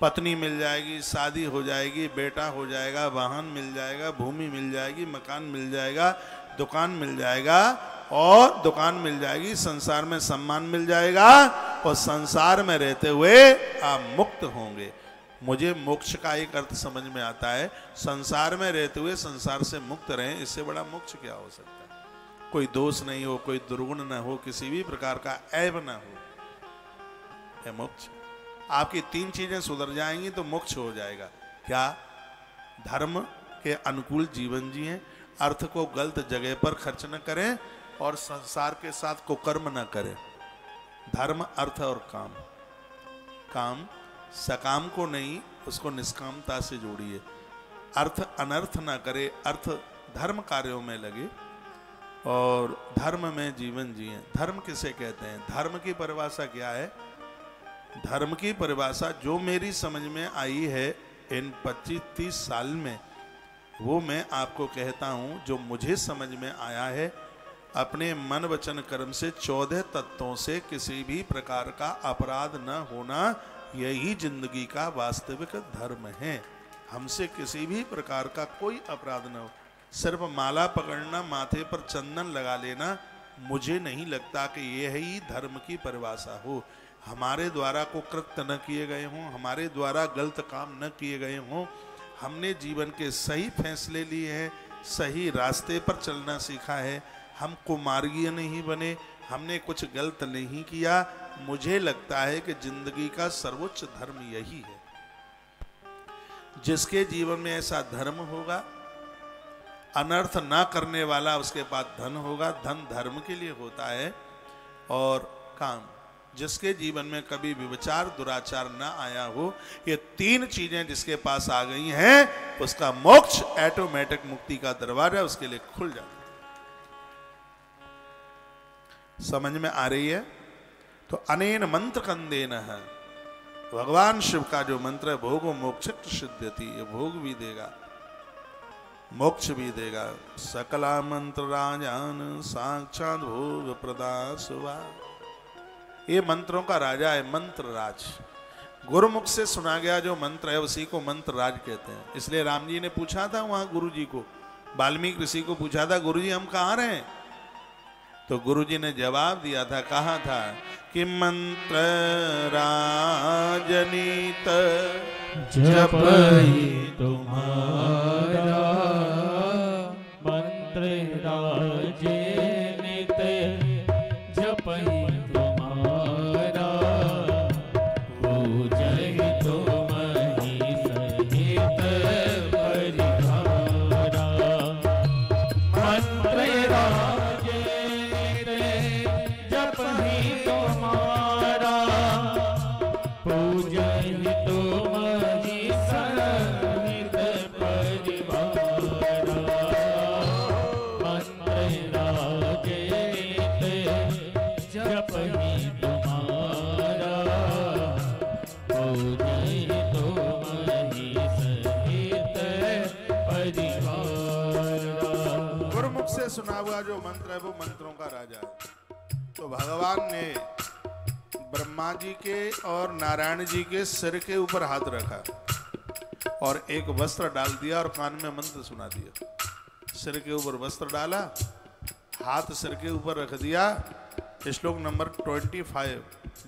पत्नी मिल जाएगी, शादी हो जाएगी, बेटा हो जाएगा, वाहन मिल जाएगा, भूमि मिल जाएगी, मकान मिल जाएगा, दुकान मिल जाएगा, और दुकान मिल जाएगी, संसार में सम्मान मिल जाएगा, और संसार में रहते हुए आप मुक्त होंगे। मुझे मोक्ष का एक अर्थ समझ में आता है, संसार में रहते हुए संसार से मुक्त रहें, इससे बड़ा मोक्ष क्या हो सकता है। कोई दोष नहीं हो, कोई दुर्गुण ना हो, किसी भी प्रकार का ऐब ना हो, मोक्ष। आपकी 3 चीजें सुधर जाएंगी तो मोक्ष हो जाएगा। क्या? धर्म के अनुकूल जीवन जिए, अर्थ को गलत जगह पर खर्च न करें और संसार के साथ कुकर्म न करें। धर्म, अर्थ और काम, काम सकाम को नहीं, उसको निष्कामता से जोड़िए। अर्थ अनर्थ ना करे, अर्थ धर्म कार्यों में लगे और धर्म में जीवन जिए। धर्म किसे कहते हैं? धर्म की परिभाषा क्या है? धर्म की परिभाषा जो मेरी समझ में आई है इन 25-30 साल में, वो मैं आपको कहता हूँ। जो मुझे समझ में आया है, अपने मन वचन कर्म से 14 तत्वों से किसी भी प्रकार का अपराध न होना, यही जिंदगी का वास्तविक धर्म है। हमसे किसी भी प्रकार का कोई अपराध न हो। सिर्फ माला पकड़ना, माथे पर चंदन लगा लेना, मुझे नहीं लगता कि यही धर्म की परिभाषा हो। हमारे द्वारा कुकृत्य न किए गए हों, हमारे द्वारा गलत काम न किए गए हों, हमने जीवन के सही फैसले लिए हैं, सही रास्ते पर चलना सीखा है, हम कुमार्गीय नहीं बने, हमने कुछ गलत नहीं किया। मुझे लगता है कि जिंदगी का सर्वोच्च धर्म यही है। जिसके जीवन में ऐसा धर्म होगा, अनर्थ ना करने वाला, उसके पास धन होगा। धन धर्म के लिए होता है। और काम, जिसके जीवन में कभी विचार दुराचार ना आया हो, ये तीन चीजें जिसके पास आ गई हैं, उसका मोक्ष ऑटोमेटिक, मुक्ति का दरवाजा उसके लिए खुल जाता। समझ में आ रही है? तो अनेन मंत्र कंदेन है, भगवान शिव का जो मंत्र है, भोगो मोक्ष सिद्ध्यति, ये भोग भी देगा मोक्ष भी देगा। सकला मंत्र राजान साक्षात भोग प्रदासुवा, ये मंत्रों का राजा है, मंत्र राज। गुरुमुख से सुना गया जो मंत्र है उसी को मंत्र राज कहते हैं। इसलिए राम जी ने पूछा था वहां गुरुजी को, वाल्मीकि ऋषि को पूछा था, गुरुजी हम कहाँ रहे? तो गुरुजी ने जवाब दिया था, कहा था कि मंत्र राजनीत जप ही तुम्हारा, मंत्र राजनीत जप ही वो मंत्रों का राजा है। तो भगवान ने ब्रह्मा जी के और नारायण जी के सिर के ऊपर हाथ रखा और एक वस्त्र डाल दिया और कान में मंत्र सुना दिया। सिर के ऊपर वस्त्र डाला, हाथ सिर के ऊपर रख दिया। श्लोक नंबर 25,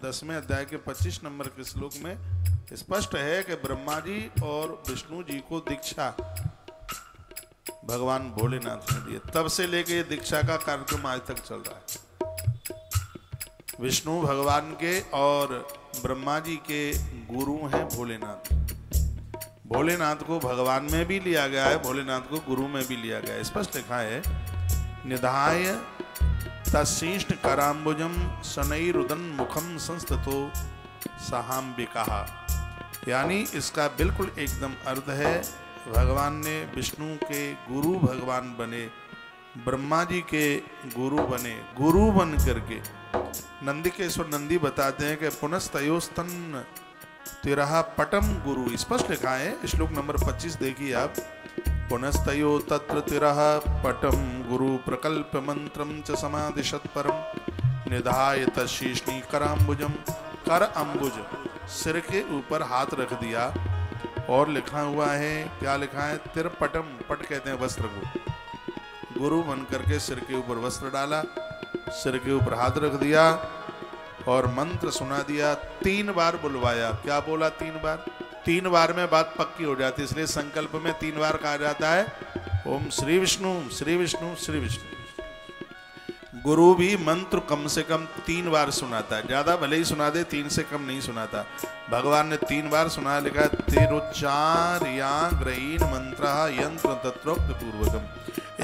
10वें अध्याय के 25 नंबर के श्लोक में स्पष्ट है कि ब्रह्मा जी और विष्णु जी को दीक्षा भगवान भोलेनाथ ने दिए। तब से लेके ये दीक्षा का कार्यक्रम आज तक चल रहा है। विष्णु भगवान के और ब्रह्मा जी के गुरु हैं भोलेनाथ। भोलेनाथ को भगवान में भी लिया गया है, भोलेनाथ को गुरु में भी लिया गया है। स्पष्ट लिखा है, निधाय तस्सीष्ट कराम्बुजम शनैरुदन मुखम संस्थतो सहाम्बिका, यानी इसका बिल्कुल एकदम अर्थ है, भगवान ने विष्णु के गुरु भगवान बने, ब्रह्मा जी के गुरु बने। गुरु बन करके नंदिकेश्वर नंदी बताते हैं कि पुनस्तयोस्तन तिरहा पटम गुरु। स्पष्ट लिखा है, श्लोक नंबर 25 देखिए आप, पुनस्तयो तत्र तिरहा पटम गुरु प्रकल्प मंत्रम च समादिशत परम, निधाय तशीष्णी कराम्बुजम, कर अम्बुज सिर के ऊपर हाथ रख दिया। और लिखा हुआ है, क्या लिखा है, तिरपटम, पट कहते हैं वस्त्र को। गुरु बन करके सिर के ऊपर वस्त्र डाला, सिर के ऊपर हाथ रख दिया और मंत्र सुना दिया। 3 बार बुलवाया। क्या बोला? 3 बार। 3 बार में बात पक्की हो जाती, इसलिए संकल्प में 3 बार कहा जाता है, ओम श्री विष्णु श्री विष्णु श्री विष्णु। गुरु भी मंत्र कम से कम 3 बार सुनाता है, ज्यादा भले ही सुना दे 3 से कम नहीं सुनाता। भगवान ने 3 बार सुना, लिखा तिरुचार्यांग्रहीण मंत्र यंत्र तत्रोक्त पूर्वकम,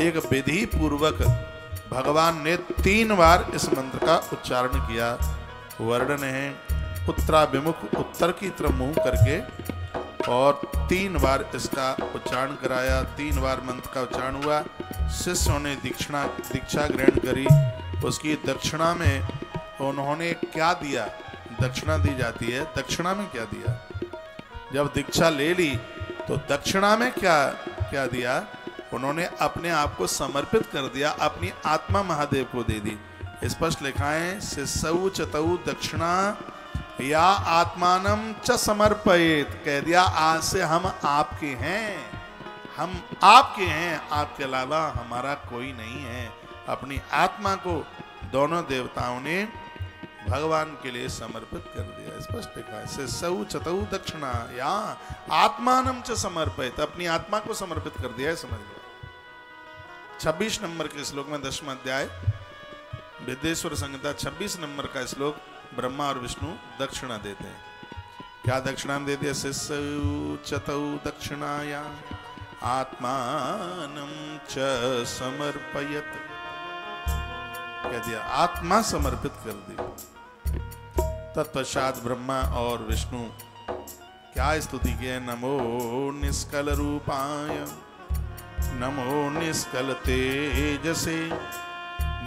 एक विधि पूर्वक भगवान ने 3 बार इस मंत्र का उच्चारण किया। वर्णन है उत्तराभिमुख उत्तर की तरफ मुंह करके और 3 बार इसका उच्चारण कराया, 3 बार मंत्र का उच्चारण हुआ। शिष्यों ने दीक्षा ग्रहण करी, उसकी दक्षिणा में उन्होंने क्या दिया, दक्षिणा दी जाती है, दक्षिणा में क्या दिया, जब दीक्षा ले ली तो दक्षिणा में क्या क्या दिया, उन्होंने अपने आप को समर्पित कर दिया, अपनी आत्मा महादेव को दे दी। स्पष्ट लिखाएं शिष्यौ चतौ दक्षिणा या आत्मानम च समर्पयेत, कह दिया आज से हम आपके हैं, हम आपके हैं, आपके अलावा हमारा कोई नहीं है। अपनी आत्मा को दोनों देवताओं ने भगवान के लिए समर्पित कर दिया। स्पष्ट लिखा है शिष्यौ चतौ दक्षिणा या आत्मानम च समर्पयेत, अपनी आत्मा को समर्पित कर दिया है, समझ लो। 26 नंबर के श्लोक में 10वां अध्याय विद्यासुर संहिता 26 नंबर का श्लोक, ब्रह्मा और विष्णु दक्षिणा देते हैं। क्या दक्षिणा में दे दिया, शिष्यौ चतौ दक्षिणाया आत्मानं च समर्पयत, कह दिया आत्मा समर्पित कर दी। तत्पश्चात ब्रह्मा और विष्णु क्या स्तुति किए, नमो निष्कल रूपाय नमो निष्कल तेजसे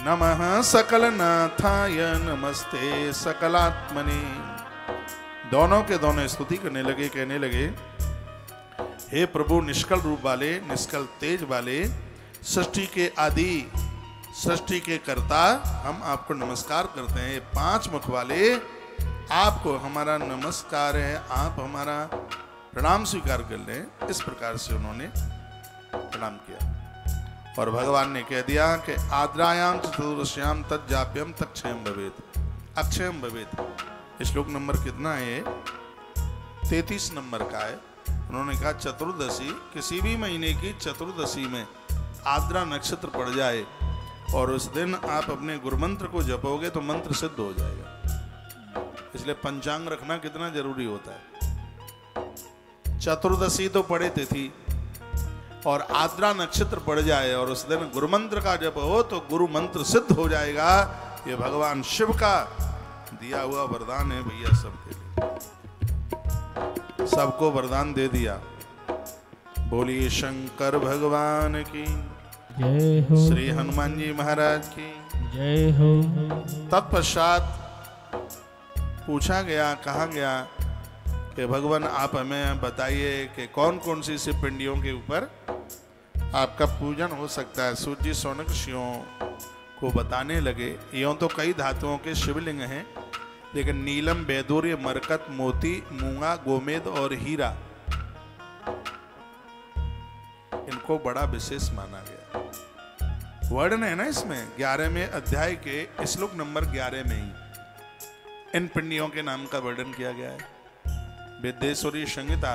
नमः सकलनाथाय नमस्ते सकलात्मने। दोनों के दोनों स्तुति करने लगे, कहने लगे हे प्रभु निष्कल रूप वाले, निष्कल तेज वाले, सृष्टि के आदि, सृष्टि के कर्ता, हम आपको नमस्कार करते हैं। 5 मुख वाले आपको हमारा नमस्कार है, आप हमारा प्रणाम स्वीकार कर लें। इस प्रकार से उन्होंने प्रणाम किया और भगवान ने कह दिया कि आद्रायाम चतुर्श्याम तत्जाप्यम तक्षयम भवेत, अक्षयम भवेत। श्लोक नंबर कितना है, 33 नंबर का है। उन्होंने कहा चतुर्दशी, किसी भी महीने की चतुर्दशी में आद्रा नक्षत्र पड़ जाए और उस दिन आप अपने गुरुमंत्र को जपोगे तो मंत्र सिद्ध हो जाएगा। इसलिए पंचांग रखना कितना जरूरी होता है। चतुर्दशी तो पड़े तिथि और आद्रा नक्षत्र पड़ जाए और उस दिन गुरु मंत्र का जप हो तो गुरु मंत्र सिद्ध हो जाएगा। ये भगवान शिव का दिया हुआ वरदान है भैया, सबके लिए सबको वरदान दे दिया। बोलिए शंकर भगवान की जय हो, श्री हनुमान जी महाराज की जय हो। तत्पश्चात पूछा गया, कहा गया कि भगवान आप हमें बताइए कि कौन कौन सी शिव पिंडियों के ऊपर आपका पूजन हो सकता है। सूर्य सौनक शिवों को बताने लगे, यों तो कई धातुओं के शिवलिंग हैं, लेकिन नीलम, वैदुर्य, मरकत, मोती, मूंगा, गोमेद और हीरा, इनको बड़ा विशेष माना गया। वर्णन है ना इसमें 11वें अध्याय के श्लोक नंबर 11 में ही इन पिंडियों के नाम का वर्णन किया गया है। विद्यासुरी संहिता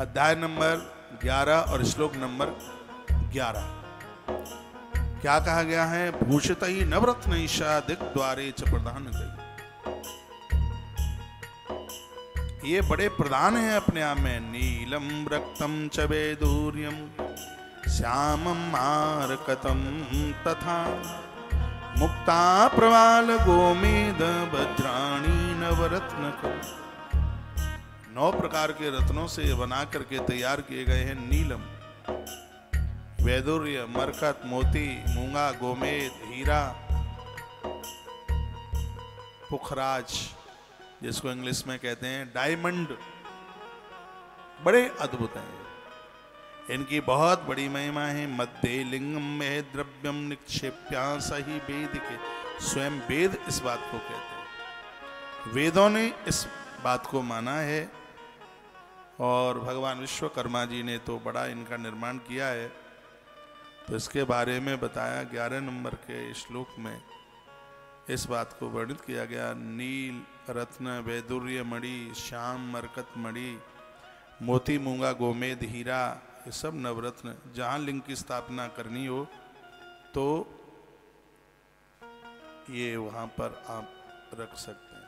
अध्याय नंबर 11 और श्लोक नंबर 11 क्या कहा गया है, भूषित ही नवरत्नैषा दिग्द्वारे च प्रधान गई, ये बड़े प्रधान हैं अपने आप में। नीलम रक्तम च वैदूर्यम श्यामम मार्कतम तथा मुक्ता प्रवाल गोमेद भद्राणी नवरत्न को, 9 प्रकार के रत्नों से बना करके तैयार किए गए हैं। नीलम, वैदुर्य, मरकत, मोती, मूंगा, गोमेद, हीरा, पुखराज जिसको इंग्लिश में कहते हैं डायमंड, बड़े अद्भुत हैं, इनकी बहुत बड़ी महिमा है। मध्य लिंगम में द्रव्यम निक्षेप्या सही वेद के, स्वयं वेद इस बात को कहते हैं, वेदों ने इस बात को माना है और भगवान विश्वकर्मा जी ने तो बड़ा इनका निर्माण किया है। तो इसके बारे में बताया 11 नंबर के श्लोक में, इस बात को वर्णित किया गया। नील रत्न, वैदुर्य मणि, श्याम मरकत मणि, मोती, मूंगा, गोमेद, हीरा, ये सब नवरत्न, जहाँ लिंग की स्थापना करनी हो तो ये वहां पर आप रख सकते हैं।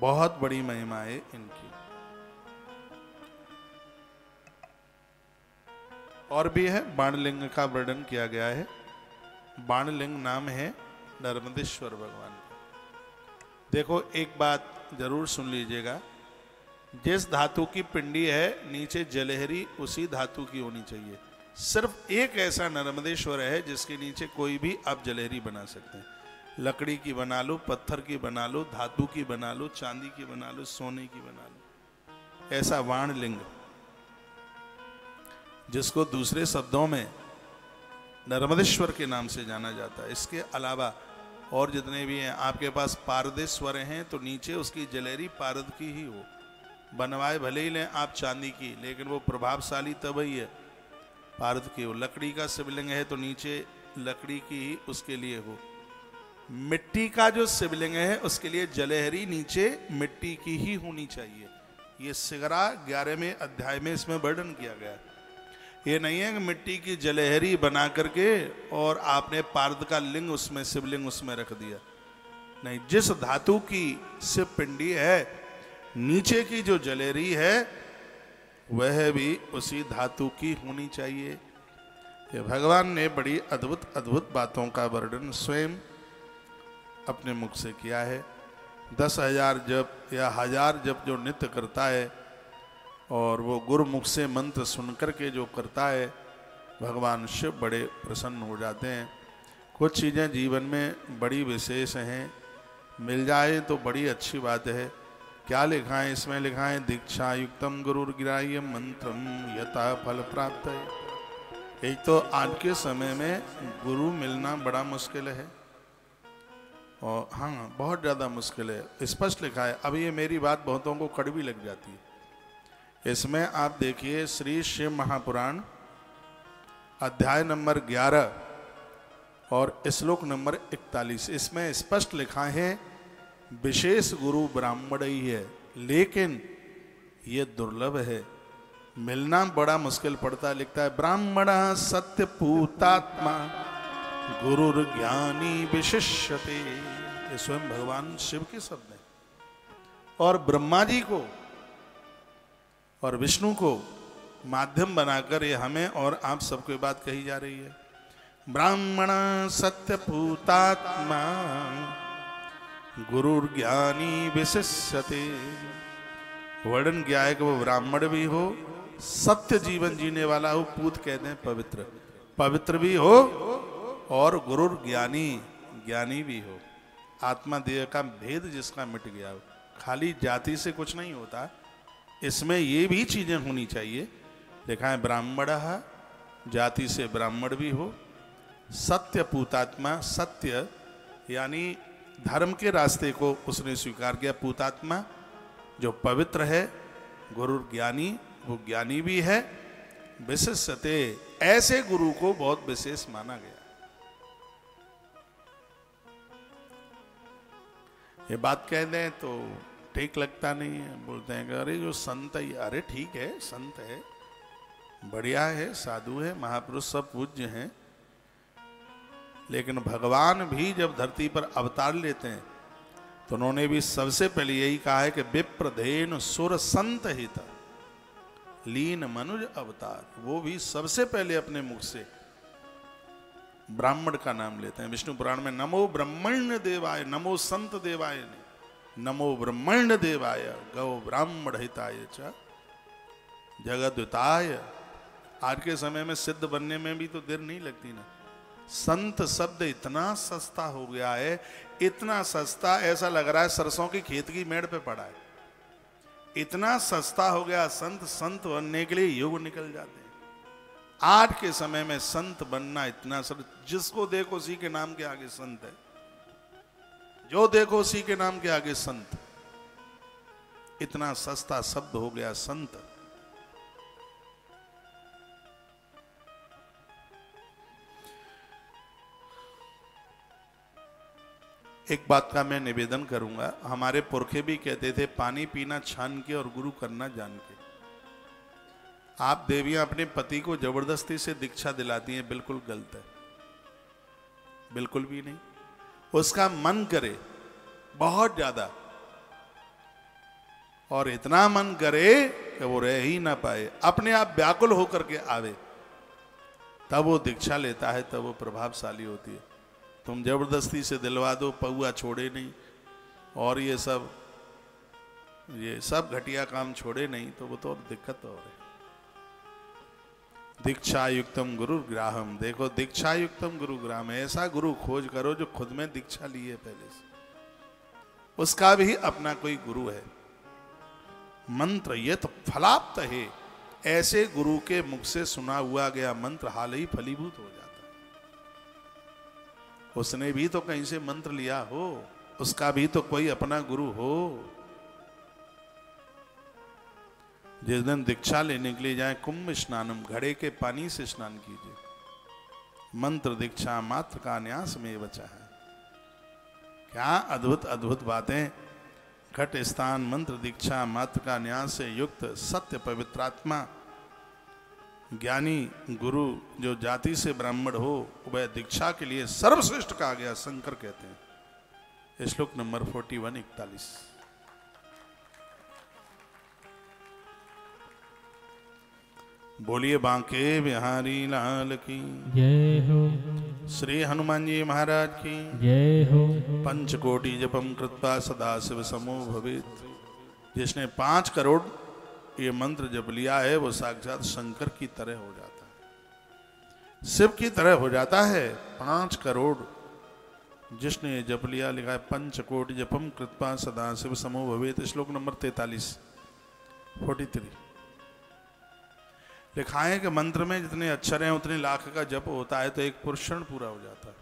बहुत बड़ी महिमा है इनकी। और भी है, बाणलिंग का वर्णन किया गया है। बाणलिंग नाम है नर्मदेश्वर भगवान। देखो एक बात जरूर सुन लीजिएगा, जिस धातु की पिंडी है नीचे जलहरी उसी धातु की होनी चाहिए। सिर्फ एक ऐसा नर्मदेश्वर है जिसके नीचे कोई भी आप जलहरी बना सकते हैं। लकड़ी की बना लो, पत्थर की बना लो, धातु की बना लो, चांदी की बना लो, सोने की बना लो। ऐसा वाणलिंग, जिसको दूसरे शब्दों में नर्मदेश्वर के नाम से जाना जाता है। इसके अलावा और जितने भी हैं, आपके पास पारदेश्वर हैं तो नीचे उसकी जलेरी पारद की ही हो। बनवाए भले ही लें आप चांदी की, लेकिन वो प्रभावशाली तब ही है पारद की हो। लकड़ी का शिवलिंग है तो नीचे लकड़ी की ही उसके लिए हो। मिट्टी का जो शिवलिंग है उसके लिए जलेहरी नीचे मिट्टी की ही होनी चाहिए। ये सिगरा 11वें अध्याय में इसमें वर्णन किया गया है। ये नहीं है कि मिट्टी की जलेहरी बना करके और आपने पारद का लिंग उसमें, शिवलिंग उसमें रख दिया। नहीं, जिस धातु की शिव पिंडी है नीचे की जो जलेहरी है वह भी उसी धातु की होनी चाहिए। ये भगवान ने बड़ी अद्भुत अद्भुत बातों का वर्णन स्वयं अपने मुख से किया है। 10,000 जप या 1000 जप जो नित्य करता है और वो गुरुमुख से मंत्र सुनकर के जो करता है, भगवान शिव बड़े प्रसन्न हो जाते हैं। कुछ चीज़ें जीवन में बड़ी विशेष हैं, मिल जाए तो बड़ी अच्छी बात है। क्या लिखा है इसमें? लिखा है दीक्षा युक्तम गुरुर्ग्राह्य मंत्रम यथा फल प्राप्त है। एक तो आज के समय में गुरु मिलना बड़ा मुश्किल है, और हाँ बहुत ज़्यादा मुश्किल है, स्पष्ट लिखा है। अब ये मेरी बात बहुतों को कड़वी लग जाती है। इसमें आप देखिए श्री शिव महापुराण अध्याय नंबर 11 और श्लोक नंबर 41, इसमें स्पष्ट लिखा है विशेष गुरु ब्राह्मण ही है, लेकिन ये दुर्लभ है, मिलना बड़ा मुश्किल पड़ता है। लिखता है ब्राह्मण सत्य पूतात्मा गुरुर ज्ञानी विशिष्यते। ये स्वयं भगवान शिव के शब्द हैं। और ब्रह्मा जी को और विष्णु को माध्यम बनाकर ये हमें और आप सबके बात कही जा रही है। ब्राह्मण सत्य पूतात्मा गुरुर ज्ञानी विशिष्यते। वर्णन किया है कि वो ब्राह्मण भी हो, सत्य जीवन जीने वाला हो, पूत कहते हैं पवित्र, पवित्र भी हो और गुरुर ज्ञानी, ज्ञानी भी हो। आत्मा देह का भेद जिसका मिट गया हो। खाली जाति से कुछ नहीं होता, इसमें ये भी चीज़ें होनी चाहिए। लिखा है ब्राह्मण है, जाति से ब्राह्मण भी हो, सत्य पूतात्मा, सत्य यानी धर्म के रास्ते को उसने स्वीकार किया, पूतात्मा जो पवित्र है, गुरु ज्ञानी, वो ज्ञानी भी है, विशिष्टते, ऐसे गुरु को बहुत विशेष माना गया। ये बात कह दें तो ठीक लगता नहीं है, बोलते हैं कि अरे जो संत है, अरे ठीक है संत है, बढ़िया है, साधु है, महापुरुष सब पूज्य हैं, लेकिन भगवान भी जब धरती पर अवतार लेते हैं तो उन्होंने भी सबसे पहले यही कहा है कि विप्रधेन सुर संत हित लीन मनुज अवतार। वो भी सबसे पहले अपने मुख से ब्राह्मण का नाम लेते हैं। विष्णु पुराण में नमो ब्राह्मण्य देवाय, नमो संत देवाय, नमो ब्रह्मण्य देवाय गौ ब्राह्मण हिताय च जगद्युताय। आज के समय में सिद्ध बनने में भी तो देर नहीं लगती ना। संत शब्द इतना सस्ता हो गया है, इतना सस्ता, ऐसा लग रहा है सरसों की खेत की मेड़ पे पड़ा है। इतना सस्ता हो गया संत, संत बनने के लिए युग निकल जाते हैं। आज के समय में संत बनना इतना सस्ता, जिसको देखो उसी के नाम के आगे संत है, जो देखो उसी के नाम के आगे संत। इतना सस्ता शब्द हो गया संत। एक बात का मैं निवेदन करूंगा, हमारे पुरखे भी कहते थे पानी पीना छान के और गुरु करना जान के। आप देवियां अपने पति को जबरदस्ती से दीक्षा दिलाती हैं, बिल्कुल गलत है। बिल्कुल भी नहीं। उसका मन करे बहुत ज्यादा, और इतना मन करे कि वो रह ही ना पाए, अपने आप व्याकुल होकर के आवे, तब वो दीक्षा लेता है, तब वो प्रभावशाली होती है। तुम जबरदस्ती से दिलवा दो, पौआ छोड़े नहीं, और ये सब घटिया काम छोड़े नहीं, तो वो तो दिक्कत हो रही है। दीक्षायुक्तम गुरुग्राहम, देखो दीक्षायुक्तम गुरुग्राहम, ऐसा गुरु खोज करो जो खुद में दीक्षा ली है पहले से, उसका भी अपना कोई गुरु है। मंत्र ये तो फलाप्त है, ऐसे गुरु के मुख से सुना हुआ गया मंत्र हाल ही फलीभूत हो जाता है। उसने भी तो कहीं से मंत्र लिया हो, उसका भी तो कोई अपना गुरु हो। जिस दिन दीक्षा लेने के लिए जाए, कुंभ स्नानम, घड़े के पानी से स्नान कीजिए, मंत्र दीक्षा मात्र का न्यास में बचा है। क्या अद्भुत अद्भुत बातें! घट स्थान मंत्र दीक्षा मात्र का न्यास से युक्त सत्य पवित्रात्मा ज्ञानी गुरु, जो जाति से ब्राह्मण हो, वह दीक्षा के लिए सर्वश्रेष्ठ कहा गया, शंकर कहते हैं। श्लोक नंबर 41 41। बोलिए बांके बिहारी लाल की जय हो, श्री हनुमान जी महाराज की जय हो। पंचकोटि जपम कृत्वा सदा शिव समो भवेत्। जिसने 5 करोड़ ये मंत्र जप लिया है, वो साक्षात शंकर की तरह हो जाता है, शिव की तरह हो जाता है। 5 करोड़ जिसने जप लिया, लिखा है पंचकोटि जपम कृत्वा सदा शिव समो भवेत्। श्लोक नंबर 43 43 लिखा है कि मंत्र में जितने अक्षर हैं उतने लाख का जप होता है, तो एक पुरुषण पूरा हो जाता है।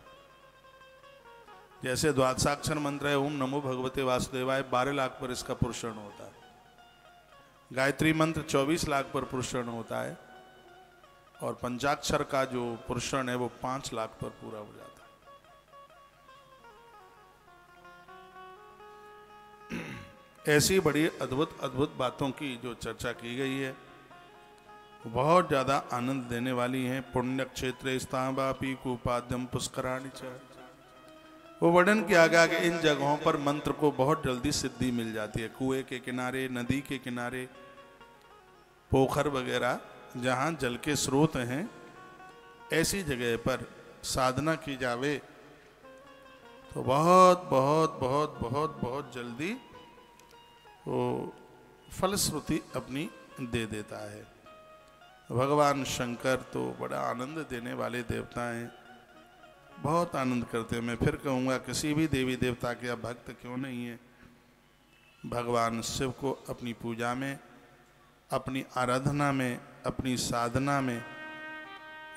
जैसे द्वादशाक्षर मंत्र है ओम नमो भगवते वासुदेवाय, 12 लाख पर इसका पुरुषण होता है। गायत्री मंत्र 24 लाख पर पुरुषण होता है, और पंचाक्षर का जो पुरुषण है वो 5 लाख पर पूरा हो जाता है। ऐसी बड़ी अद्भुत अद्भुत बातों की जो चर्चा की गई है, बहुत ज्यादा आनंद देने वाली है। पुण्य क्षेत्र स्थापी कुपाद्यम पुष्कराणि च, वो वर्णन किया गया कि इन जगहों पर मंत्र को बहुत जल्दी सिद्धि मिल जाती है। कुएं के किनारे, नदी के किनारे, पोखर वगैरह जहाँ जल के स्रोत हैं, ऐसी जगह पर साधना की जावे तो बहुत बहुत बहुत बहुत बहुत जल्दी वो फलश्रुति अपनी दे देता है। भगवान शंकर तो बड़ा आनंद देने वाले देवता हैं, बहुत आनंद करते हैं। मैं फिर कहूँगा, किसी भी देवी देवता के आप भक्त क्यों नहीं है, भगवान शिव को अपनी पूजा में, अपनी आराधना में, अपनी साधना में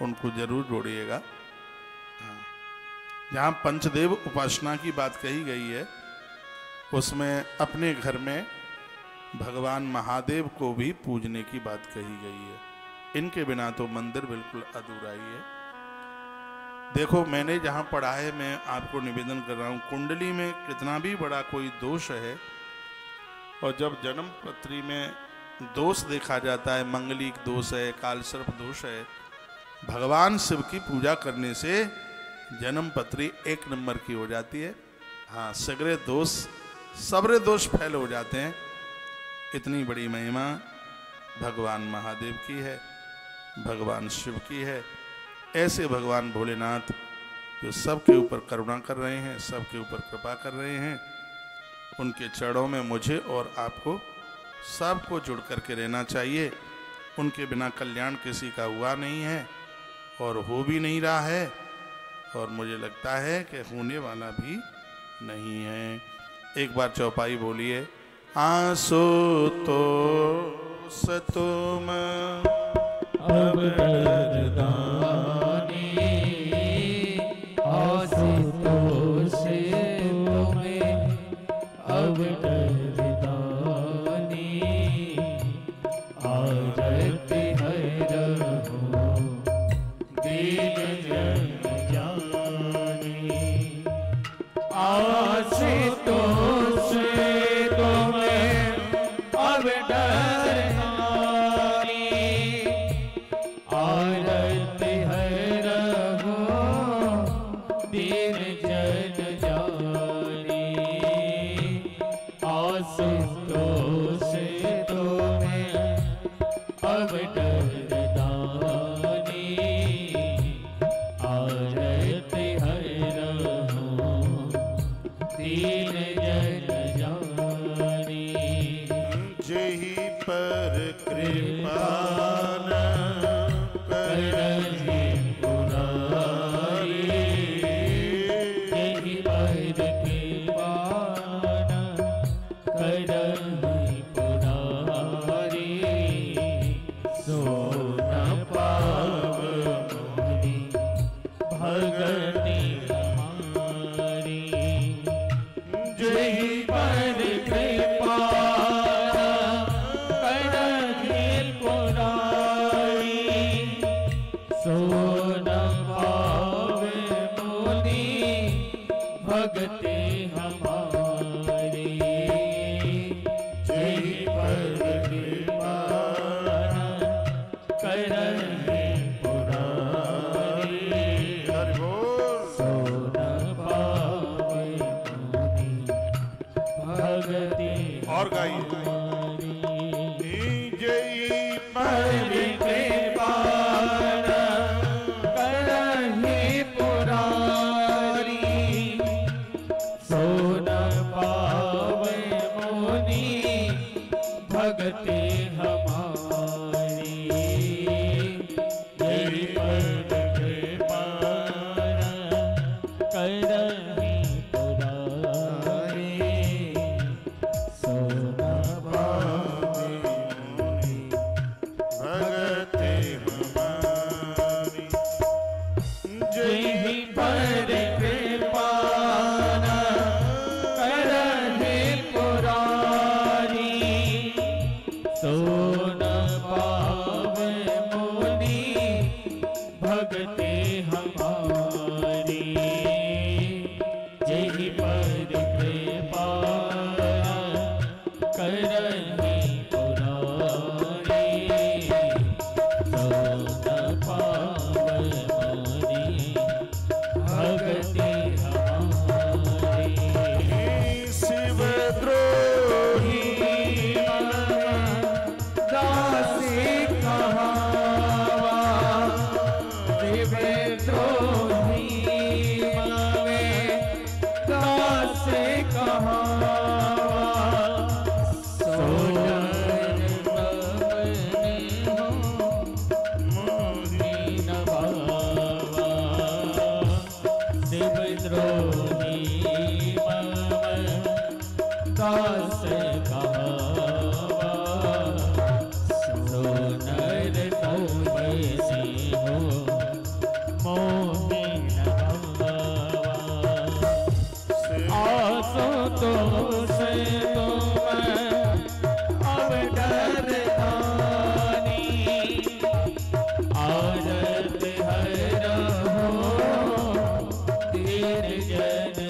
उनको जरूर जोड़िएगा। हाँ, जहाँ पंचदेव उपासना की बात कही गई है, उसमें अपने घर में भगवान महादेव को भी पूजने की बात कही गई है। इनके बिना तो मंदिर बिल्कुल अधूरा ही है। देखो, मैंने जहाँ पढ़ा है, मैं आपको निवेदन कर रहा हूँ, कुंडली में कितना भी बड़ा कोई दोष है, और जब जन्म पत्री में दोष देखा जाता है, मंगलिक दोष है, कालसर्प दोष है, भगवान शिव की पूजा करने से जन्म पत्री 1 नंबर की हो जाती है। हाँ, सगरे दोष फैल हो जाते हैं। इतनी बड़ी महिमा भगवान महादेव की है, भगवान शिव की है। ऐसे भगवान भोलेनाथ जो सबके ऊपर करुणा कर रहे हैं, सबके ऊपर कृपा कर रहे हैं, उनके चरणों में मुझे और आपको सबको जुड़ करके रहना चाहिए। उनके बिना कल्याण किसी का हुआ नहीं है, और हो भी नहीं रहा है, और मुझे लगता है कि होने वाला भी नहीं है। एक बार चौपाई बोलिए। आंसू तो सतुम अब दर्दानी, आंसू से तुम्हें अब दर्दानी, आरत है रहो दीन जन जानी। आंसू तो से अब दर्दानी, I जय